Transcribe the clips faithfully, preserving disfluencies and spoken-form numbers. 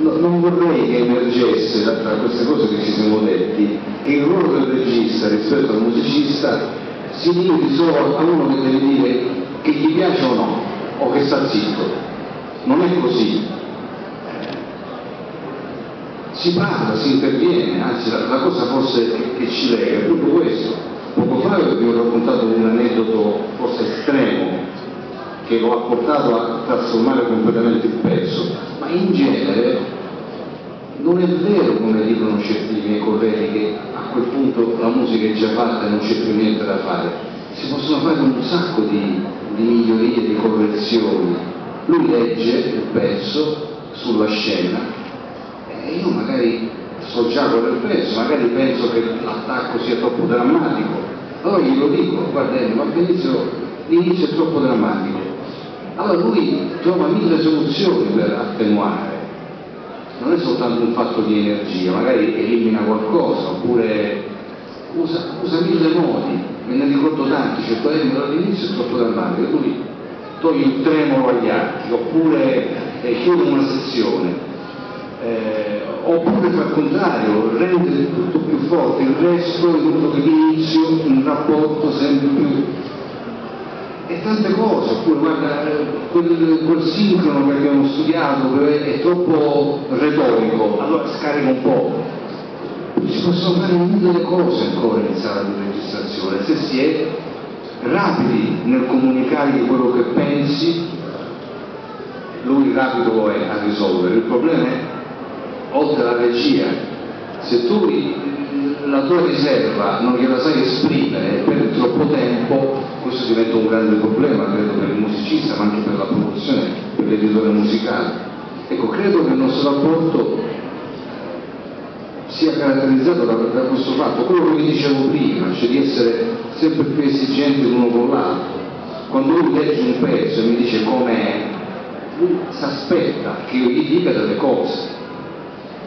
no, non vorrei che emergesse da, da queste cose che ci siamo detti il ruolo del regista rispetto al musicista si limiti solo a uno che deve dire che gli piace o no, o che sta zitto. Non è così. Si parla, si interviene, anzi la, la cosa forse che, che ci lega è proprio questo. Poco fa vi ho raccontato un aneddoto forse estremo che lo ha portato a trasformare completamente il pezzo, ma in genere non è vero come dicono certi miei colleghi che a quel punto la musica è già fatta e non c'è più niente da fare. Si possono fare un sacco di, di migliorie, di correzioni. Lui legge il pezzo sulla scena. Io magari so già quello del pezzo, magari penso che l'attacco sia troppo drammatico, allora glielo dico, guarda, ma all'inizio, l'inizio è troppo drammatico, allora lui trova mille soluzioni per attenuare, non è soltanto un fatto di energia, magari elimina qualcosa, oppure usa, usa mille modi, me ne ricordo tanti, cioè quello all'inizio è troppo drammatico, lui toglie il tremolo agli arti, oppure eh, chiude una sezione. Eh, oppure al contrario, rendere tutto più forte, il resto è tutto che inizio, un rapporto sempre più e tante cose, oppure guarda quel, quel sincrono che abbiamo studiato è, è troppo retorico, allora scarica un po'. Si possono fare mille cose ancora in sala di registrazione, se si è rapidi nel comunicare di quello che pensi, lui rapido è a risolvere, il problema è oltre alla regia, se tu la tua riserva non gliela sai esprimere per troppo tempo, questo diventa un grande problema, credo, per il musicista, ma anche per la produzione, per l'editore musicale. Ecco, credo che il nostro rapporto sia caratterizzato da, da questo fatto, quello che vi dicevo prima, cioè di essere sempre più esigenti l'uno con l'altro. Quando lui legge un pezzo e mi dice com'è, lui si aspetta che io gli dica delle cose.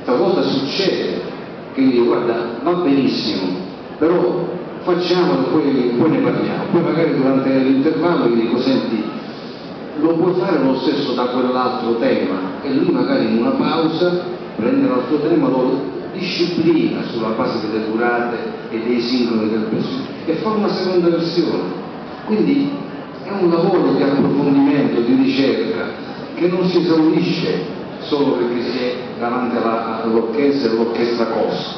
Cosa succede? Quindi guarda, va benissimo, però facciamolo, poi, poi ne parliamo, poi magari durante l'intervallo gli dico senti, lo puoi fare lo stesso da quell'altro tema e lui magari in una pausa prende l'altro tema, lo disciplina sulla base delle durate e dei sincroni del pezzo e fa una seconda versione. Quindi è un lavoro di approfondimento, di ricerca che non si esaurisce solo perché si è davanti all'orchestra e l'orchestra costa.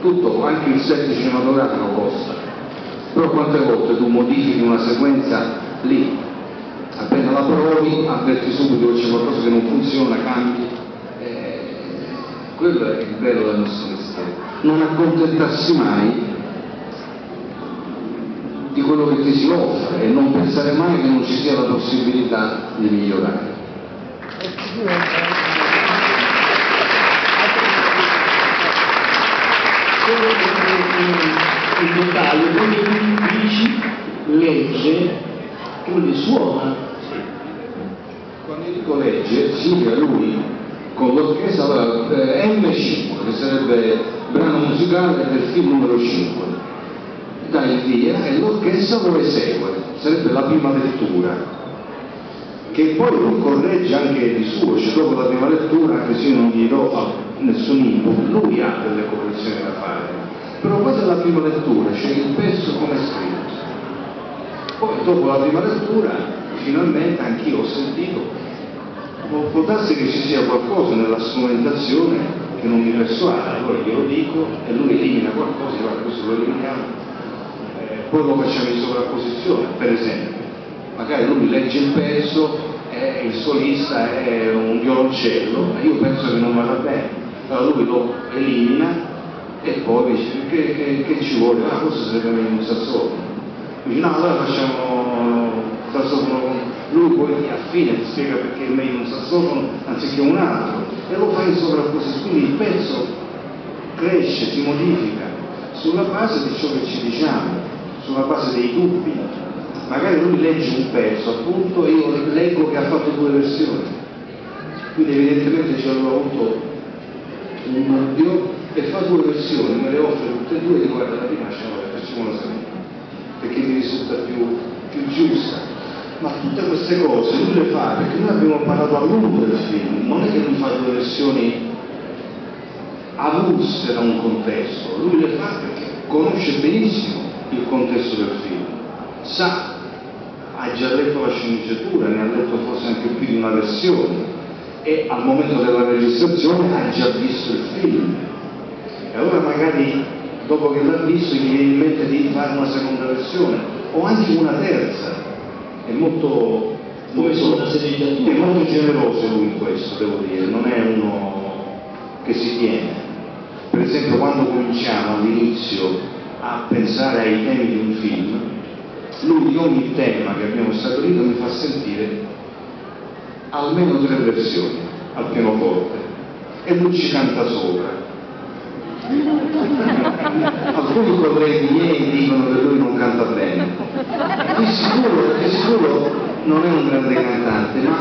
Tutto, anche il set cinematografico costa. Però quante volte tu modifichi una sequenza lì, appena la provi, avverti subito che c'è qualcosa che non funziona, cambi. Eh, quello è il bello del nostro mestiere. Non accontentarsi mai di quello che ti si offre e non pensare mai che non ci sia la possibilità di migliorare. Il dettaglio, quello che tu dici, legge, quello che suona. Quando dico legge, significa lui, con l'orchestra, allora, eh, emme cinque, che sarebbe brano musicale del film numero cinque, dai il via e l'orchestra lo esegue, sarebbe la prima lettura, che poi lo corregge anche di suo, cioè dopo la prima lettura, anche se io non gli do nessun input, lui ha delle correzioni da fare. Però questa è la prima lettura, c'è il pezzo come è scritto. Poi dopo la prima lettura, finalmente anch'io ho sentito, può, può darsi che ci sia qualcosa nella strumentazione che non mi persuade, allora glielo dico e lui elimina qualcosa, guarda questo lo eliminiamo, eh, poi lo facciamo in sovrapposizione, per esempio. Magari lui legge il pezzo e eh, il solista è un violoncello, ma io penso che non vada bene, allora lui lo elimina. E poi dice che, che, che ci vuole? Ah, questo sarebbe un sassofono. Dice no, allora facciamo sassofono con lui, poi affina, ti spiega perché è meglio un sassofono anziché un altro e lo fa in sovrapposizione. Quindi il pezzo cresce, si modifica sulla base di ciò che ci diciamo, sulla base dei dubbi. Magari lui legge un pezzo, appunto, e io leggo che ha fatto due versioni, quindi evidentemente ci hanno avuto un dubbio e fa due versioni, me le offre tutte e due e dico guarda la prima facciamo la seconda perché mi risulta più, più giusta. Ma tutte queste cose lui le fa perché noi abbiamo parlato a lungo del film, non è che lui fa due versioni espressioni avulse da un contesto, lui le fa perché conosce benissimo il contesto del film, sa, ha già letto la sceneggiatura, ne ha letto forse anche più di una versione e al momento della registrazione ha già visto il film, e allora magari dopo che l'ha visto gli viene in mente di fare una seconda versione o anche una terza. È molto molto, è molto generoso lui in questo, devo dire, non è uno che si tiene. Per esempio, quando cominciamo all'inizio a pensare ai temi di un film, lui di ogni tema che abbiamo stabilito mi fa sentire almeno tre versioni al pianoforte e lui ci canta sopra. Alcuni colleghi miei dicono che lui non canta bene, di sicuro, di sicuro non è un grande cantante, ma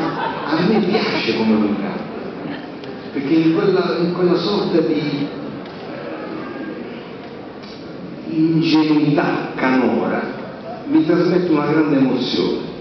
a me piace come lui canta, perché in quella, in quella sorta di ingenuità canora mi trasmette una grande emozione.